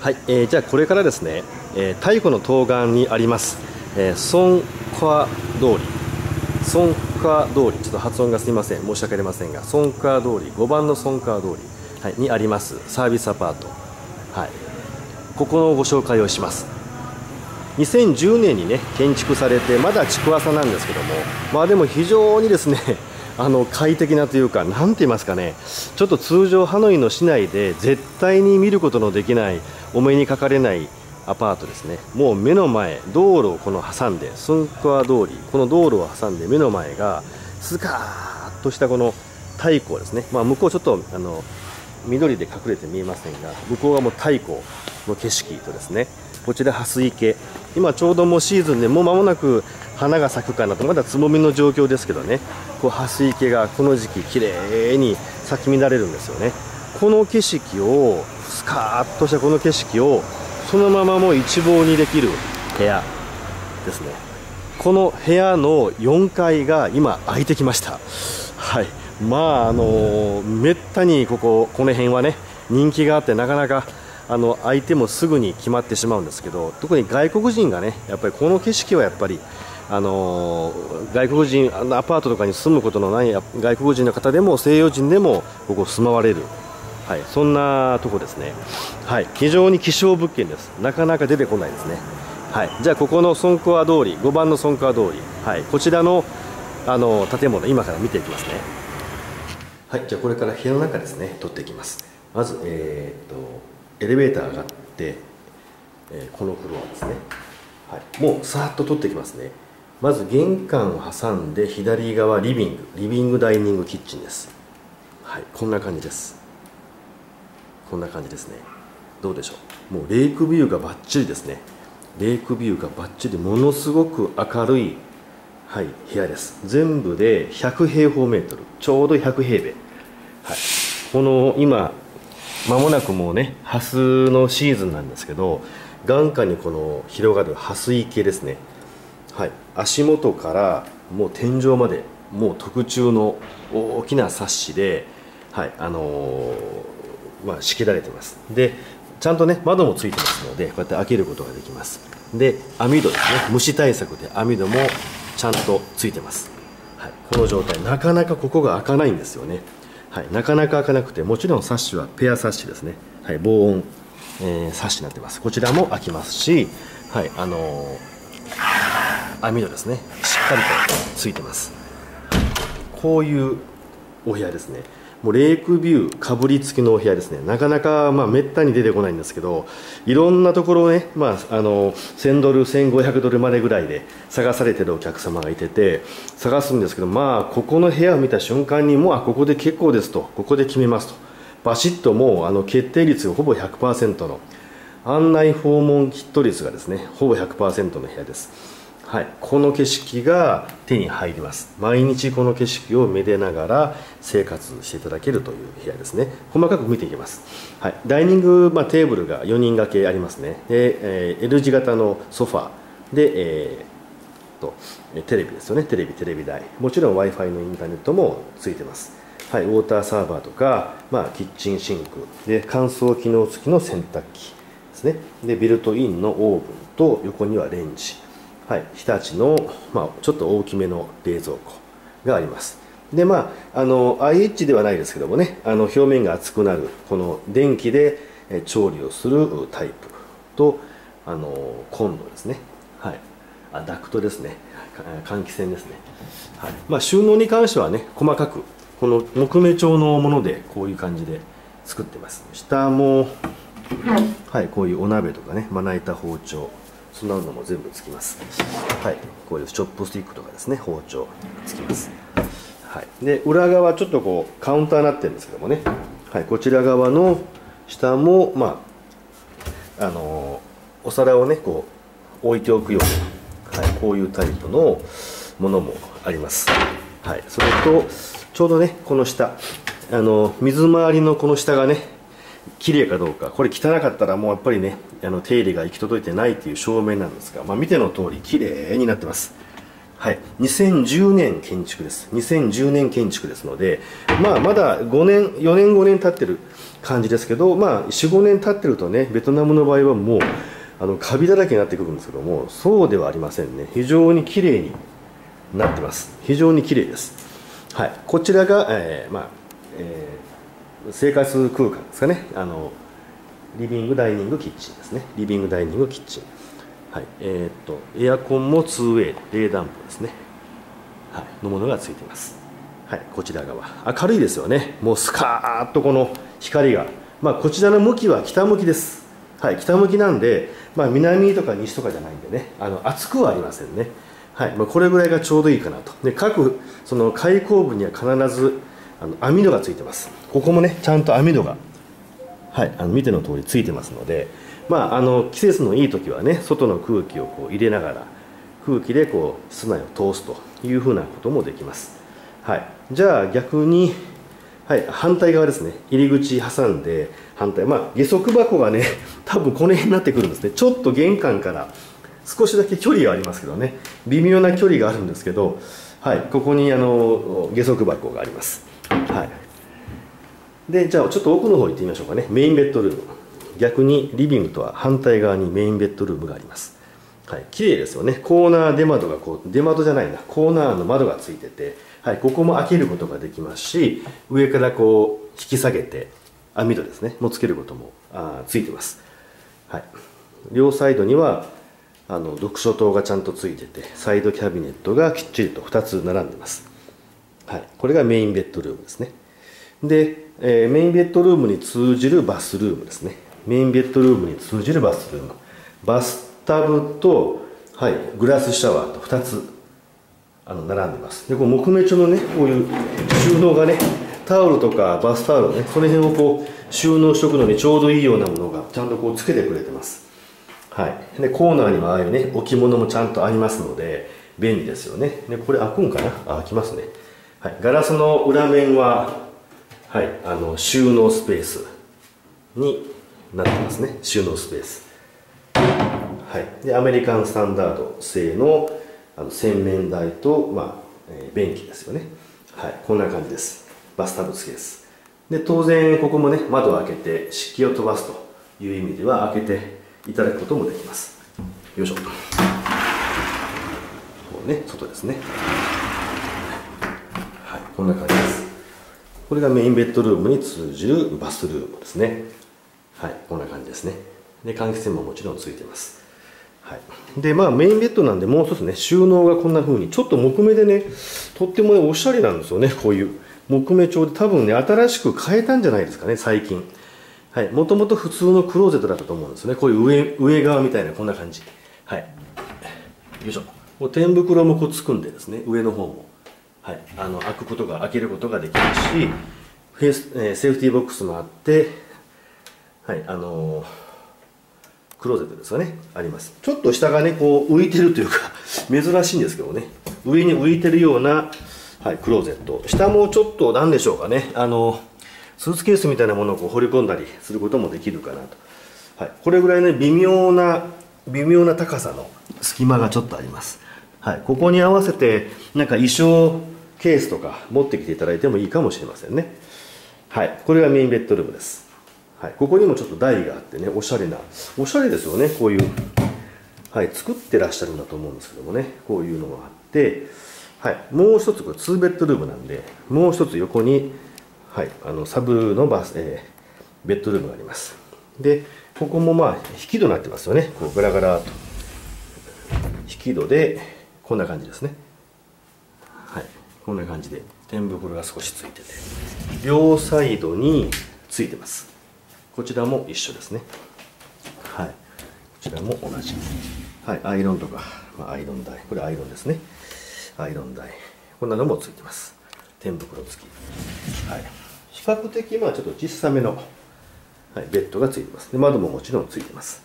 はい、じゃあこれからですね、太古の東岸にあります、ソンカ通り、ソンカ通り、ちょっと発音がすみません、申し訳ありませんが、ソンカ通り、5番のソンカ通り、はい、にありますサービスアパート、はい、ここのご紹介をします。2010年にね、建築されて、まだ築浅なんですけども、まあでも非常にですね、快適なというか、なんて言いますかね、ちょっと通常、ハノイの市内で絶対に見ることのできない、お目にかかれないアパートですね。もう目の前、道路をこの挟んで、スンクア通り、この道路を挟んで、目の前がスカーッとしたこの太鼓ですね、まあ、向こう、ちょっと緑で隠れて見えませんが、向こうがもう太鼓の景色とですね、こちら、ハス池、今ちょうどもうシーズンで、もう間もなく花が咲くかなと、まだつぼみの状況ですけどね、こうハス池がこの時期、きれいに咲き乱れるんですよね。この景色を、スカーッとしたこの景色をそのままもう一望にできる部屋ですね。この部屋の4階が今空いてきました。はい、まあめったにこの辺はね、人気があって、なかなか空いてもすぐに決まってしまうんですけど、特に外国人がね、やっぱりこの景色はやっぱり外国人、アパートとかに住むことのない外国人の方でも西洋人でもここ住まわれる、はい、そんなとこですね。はい、非常に希少物件です。なかなか出てこないですね。はい、じゃあここのソンクア通り、5番のソンクア通り、はい、こちらの建物、今から見ていきますね。はい、じゃあこれから部屋の中ですね、撮っていきます。まず、エレベーター上がって、このフロアですね。はい、もうさーっと撮っていきますね。まず玄関を挟んで左側リビング、ダイニング、キッチンです。はい、こんな感じです。こんな感じですね。どうでしょう。もうレイクビューがバッチリですね。レイクビューがバッチリ、ものすごく明るい、はい、部屋です。全部で100平方メートル、ちょうど100平米。はい、この今、間もなくもうね、ハスのシーズンなんですけど、眼下にこの広がるハス池ですね。はい、足元からもう天井まで、もう特注の大きなサッシで、はい、まあ仕切られてます。で、ちゃんとね、窓もついてますので、こうやって開けることができます。で、網戸ですね、虫対策で網戸もちゃんとついてます。はい、この状態、なかなかここが開かないんですよね。はい、なかなか開かなくて、もちろんサッシはペアサッシですね、はい、防音、サッシになってます。こちらも開きますし、はい、網戸ですね、しっかりとついてます。こういうお部屋ですね。もうレイクビューかぶり付きのお部屋ですね。なかなかまあめったに出てこないんですけど、いろんなところをね、まあ、1000ドル、1500ドルまでぐらいで探されてるお客様がいてて、探すんですけど、まあここの部屋を見た瞬間にもう、あ、ここで結構ですと、ここで決めますと、バシッともう決定率がほぼ 100% の、案内訪問ヒット率がですねほぼ 100% の部屋です。はい、この景色が手に入ります。毎日この景色をめでながら生活していただけるという部屋ですね。細かく見ていきます。はい、ダイニング、まあ、テーブルが4人掛けありますね。で、L 字型のソファで、テレビですよね。テレビ台、もちろん Wi-Fi のインターネットもついてます。はい、ウォーターサーバーとか、まあ、キッチンシンクで、乾燥機能付きの洗濯機ですね。で、ビルトインのオーブンと、横にはレンジ、はい、日立の、まあ、ちょっと大きめの冷蔵庫があります。で、まあ、IH ではないですけどもね、表面が熱くなる、この電気で調理をするタイプと、コンロですね、はい、あ、ダクトですね、換気扇ですね、はい、まあ、収納に関してはね、細かく、この木目調のもので、こういう感じで作ってます。下も、はい、こういうお鍋とかね、まな板、包丁。そんなのも全部つきます。はい、こういうチョップスティックとかですね、包丁つきます。はい、で、裏側ちょっとこうカウンターになってるんですけどもね。はい、こちら側の下も、まあお皿をね、こう置いておくような、はい、こういうタイプのものもあります。はい、それとちょうどね、この下、水回りのこの下がね、綺麗かどうか、これ汚かったらもうやっぱりね、手入れが行き届いてないという証明なんですが、まあ、見ての通り綺麗になってます。はい、2010年建築です。2010年建築ですので、まあ、まだ5年、4年、5年経ってる感じですけど、まあ、4、5年経ってるとね、ベトナムの場合はもう、カビだらけになってくるんですけども、そうではありませんね。非常に綺麗になってます。非常に綺麗です。はい、こちらが、生活空間ですかね。リビング、ダイニング、キッチンですね。リビング、ダイニング、キッチン。はい、エアコンも 2way 冷暖房ですね、はい、のものがついています、はい、こちら側明るいですよね。もうスカーッとこの光が、まあ、こちらの向きは北向きです、はい、北向きなんで、まあ、南とか西とかじゃないんでね、暑くはありませんね、はい、まあ、これぐらいがちょうどいいかなと。で、各その開口部には必ず網戸がついてます。ここもねちゃんと網戸が、はい、見ての通りついてますので、まあ、季節のいい時はね、外の空気をこう入れながら空気でこう室内を通すというふうなこともできます、はい、じゃあ逆に、はい、反対側ですね。入り口挟んで反対、まあ、下足箱がね多分この辺になってくるんですね。ちょっと玄関から少しだけ距離がありますけどね、微妙な距離があるんですけど、はい、ここに下足箱があります、はい。で、じゃあちょっと奥の方行ってみましょうかね。メインベッドルーム、逆にリビングとは反対側にメインベッドルームがあります、はい、綺麗ですよね。コーナー出窓がこう、出窓じゃないな、コーナーの窓がついてて、はい、ここも開けることができますし、上からこう引き下げて網戸ですねもつけることもついてます、はい、両サイドには読書灯がちゃんとついてて、サイドキャビネットがきっちりと2つ並んでます、はい、これがメインベッドルームですね。で、メインベッドルームに通じるバスルームですね。メインベッドルームに通じるバスルーム、バスタブと、はい、グラスシャワーと2つ並んでます。で、こう木目調のねこういう収納がね、タオルとかバスタオルね、その辺をこう収納しておくのにちょうどいいようなものがちゃんとこうつけてくれてます、はい、でコーナーにはああいうね置物もちゃんとありますので便利ですよね。でこれ開くんかな、開きますね、はい、ガラスの裏面は、はい、収納スペースになってますね。収納スペース、はい、でアメリカンスタンダード製の洗面台と、まあ便器ですよね、はい、こんな感じです。バスタブ付きです。で当然ここもね窓を開けて湿気を飛ばすという意味では開けていただくこともできます。よいしょ、こうね外ですね、はい、こんな感じです。これがメインベッドルームに通じるバスルームですね。はい、こんな感じですね。で、換気扇ももちろんついてます。はい。で、まあメインベッドなんでもう一つね、収納がこんな風に、ちょっと木目でね、とってもね、おしゃれなんですよね、こういう。木目調で多分ね、新しく変えたんじゃないですかね、最近。はい。もともと普通のクローゼットだったと思うんですよね。こういう上側みたいな、こんな感じ。はい。よいしょ。こう天袋もこうつくんでですね、上の方も。はい、開くことが開けることができるし、セーフティーボックスもあって、はい、クローゼットですかね、あります。ちょっと下がねこう浮いてるというか珍しいんですけどね、上に浮いてるような、はい、クローゼット、下もちょっと何でしょうかね、スーツケースみたいなものをこう放り込んだりすることもできるかなと、はい、これぐらいね微妙な高さの隙間がちょっとあります。はい、ここに合わせてなんか衣装ケースとか持ってきていただいてもいいかもしれませんね。はい、これがメインベッドルームです。はい、ここにもちょっと台があってね、おしゃれですよね、こういう、はい、作ってらっしゃるんだと思うんですけどもね、こういうのがあって、はい、もう一つこれ2ベッドルームなんで、もう一つ横に、はい、サブのベッドルームがあります。で、ここもまあ引き戸になってますよね、こうガラガラと引き戸で。こんな感じですね、はい、こんな感じで天袋が少しついてて、両サイドについてます。こちらも一緒ですね、はい、こちらも同じ、はい、アイロンとか、まあ、アイロン台、これアイロンですね、アイロン台、こんなのもついてます。天袋付き、はい、比較的まあちょっと小さめの、はい、ベッドがついてます。で窓ももちろんついてます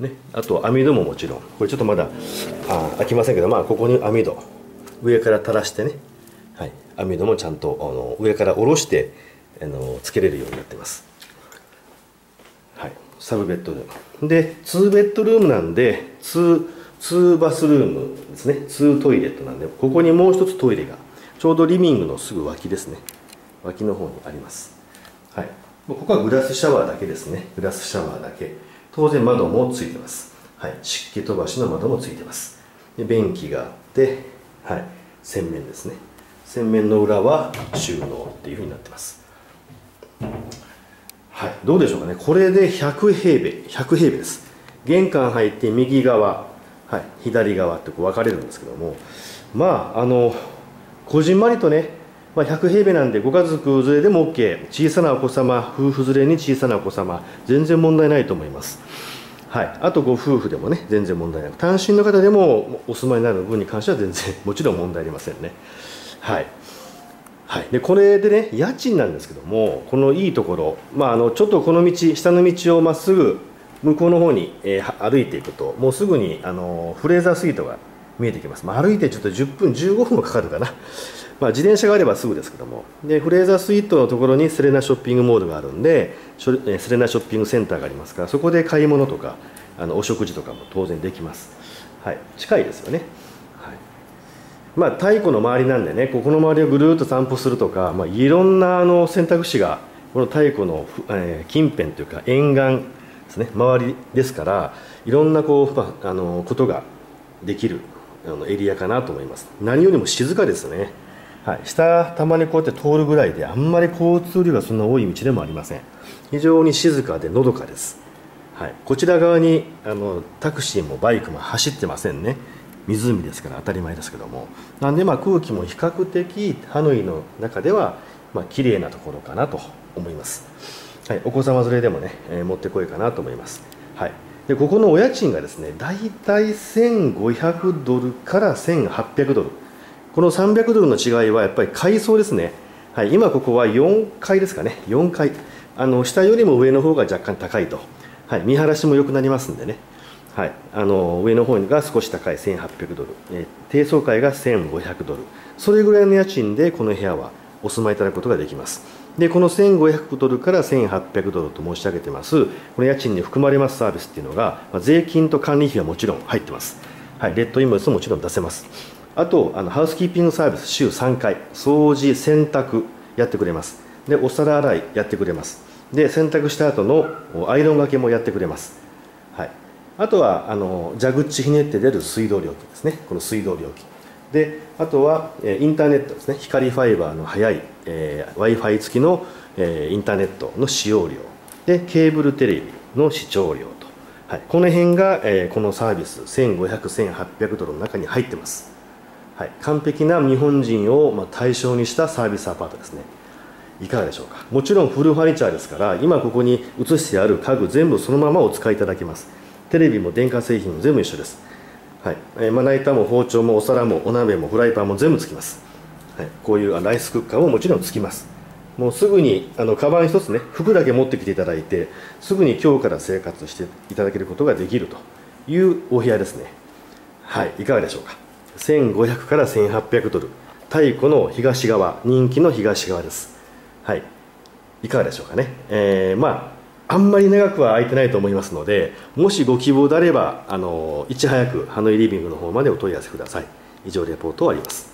ね、あと網戸ももちろん、これちょっとまだ開きませんけど、まあ、ここに網戸上から垂らしてね、はい、網戸もちゃんと上から下ろしてつけれるようになってます、はい、サブベッドルームで2ベッドルームなんで 2 2バスルームですね、2トイレットなんで、ここにもう一つトイレが、ちょうどリビングのすぐ脇ですね、脇の方にあります。はい、ここはグラスシャワーだけですね、グラスシャワーだけ、当然窓もついてます、はい、湿気飛ばしの窓もついてます、で便器があって、はい、洗面ですね、洗面の裏は収納っていう風になってます。はい、どうでしょうかね、これで100平米です。玄関入って右側、はい、左側ってこう分かれるんですけども、まあこじんまりとね、まあ、100平米なんでご家族連れでも OK、 小さなお子様、夫婦連れに小さなお子様、全然問題ないと思います、はい、あとご夫婦でもね、全然問題ない、単身の方でもお住まいになる分に関しては全然もちろん問題ありませんね。はいはい、でこれでね、家賃なんですけども、このいいところ、まあ、ちょっとこの道、下の道をまっすぐ向こうの方に、歩いていくと、もうすぐにフレーザースイートが見えてきます。まあ、歩いてちょっと10分、15分もかかるかな、まあ、自転車があればすぐですけども、でフレーザースイートのところにセレナショッピングモールがあるんで、セレナショッピングセンターがありますから、そこで買い物とかお食事とかも当然できます。はい、近いですよね。はい、まあ、太古の周りなんでね、ここの周りをぐるーっと散歩するとか、まあ、いろんな選択肢がこの太古の、近辺というか沿岸周りですから、いろんなことができるエリアかなと思います。何よりも静かですね、はい、下、たまにこうやって通るぐらいで、あんまり交通量がそんな多い道でもありません。非常に静かでのどかです、はい、こちら側にタクシーもバイクも走ってませんね、湖ですから当たり前ですけども、なんでまあ空気も比較的、ハノイの中ではまあ綺麗なところかなと思います。はい、お子様連れでもね、持ってこいかなと思います。はい、でここのお家賃がですね、だいたい$1,500から$1,800、この$300の違いはやっぱり階層ですね、はい、今ここは4階ですかね、4階、下よりも上の方が若干高いと、はい、見晴らしも良くなりますんでね、はい、上の方が少し高い$1,800、低層階が$1,500、それぐらいの家賃でこの部屋はお住まいいただくことができます。でこの$1,500から$1,800と申し上げてます、この家賃に含まれますサービスっていうのが、税金と管理費はもちろん入ってます、はい、レッドインボイスももちろん出せます、あとハウスキーピングサービス、週3回、掃除、洗濯やってくれます、でお皿洗いやってくれます、で洗濯した後のアイロンがけもやってくれます、はい、あとは蛇口ひねって出る水道料金ですね、この水道料金。であとはインターネットですね、光ファイバーの速い、Wi-Fi 付きの、インターネットの使用料で、ケーブルテレビの視聴料と、はい、この辺が、このサービス$1,500、$1,800の中に入ってます、はい、完璧な日本人を、まあ、対象にしたサービスアパートですね、いかがでしょうか、もちろんフルファニチャーですから、今ここに映してある家具、全部そのままお使いいただけます、テレビも電化製品も全部一緒です。はい、まな板も包丁もお皿もお鍋もフライパンも全部つきます、はい、こういうライスクッカーももちろんつきます。もうすぐにカバン一つね、服だけ持ってきていただいて、すぐに今日から生活していただけることができるというお部屋ですね。はい、いかがでしょうか。$1,500から$1,800、太古の東側、人気の東側です。はい、いかがでしょうかね。まああんまり長くは空いてないと思いますので、もしご希望であればいち早くハノイリビングの方までお問い合わせください。以上レポート終わります。